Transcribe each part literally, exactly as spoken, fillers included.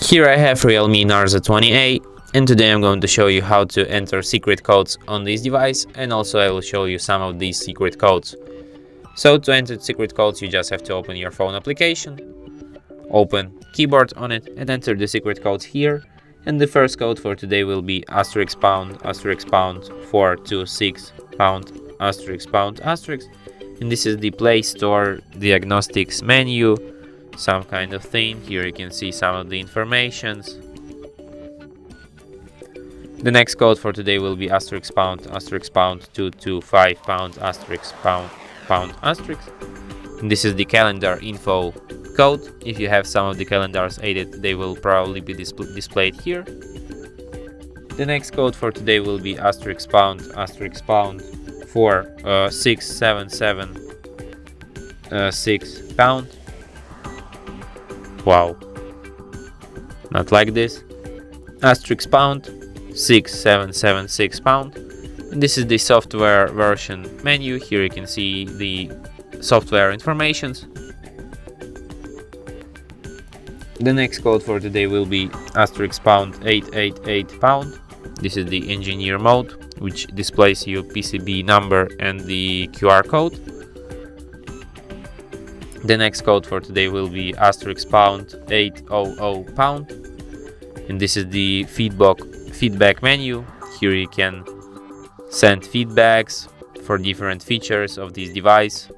Here I have Realme Narzo twenty A, and today I'm going to show you how to enter secret codes on this device, and also I will show you some of these secret codes. So to enter secret codes you just have to open your phone application, open keyboard on it and enter the secret code here. And the first code for today will be asterisk pound asterisk pound four two six pound asterisk pound asterisk, and this is the Play Store diagnostics menu, some kind of thing. Here you can see some of the informations. The next code for today will be asterisk pound asterisk pound two two five pound asterisk pound pound asterisk, and this is the calendar info code. If you have some of the calendars added, they will probably be dis displayed here. The next code for today will be asterisk pound asterisk pound four uh, six seven seven uh, six pound. Wow, not like this. Asterisk pound six seven seven six pound. And this is the software version menu. Here you can see the software informations. The next code for today will be asterisk pound eight eight eight pound. This is the engineer mode, which displays your P C B number and the Q R code. The next code for today will be asterisk pound eight hundred pound, and this is the feedback feedback menu. Here you can send feedbacks for different features of this device,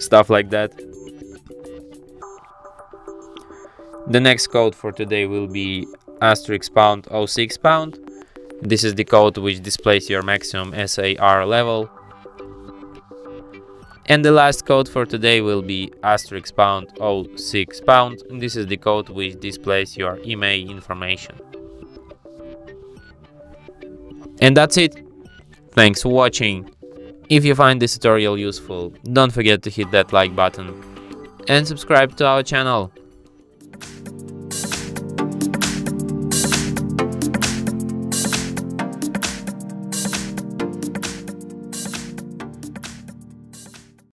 stuff like that. The next code for today will be asterisk pound zero six pound. This is the code which displays your maximum S A R level. And the last code for today will be asterisk pound zero six pound. And this is the code which displays your I M E I information. And that's it. Thanks for watching. If you find this tutorial useful, don't forget to hit that like button and subscribe to our channel.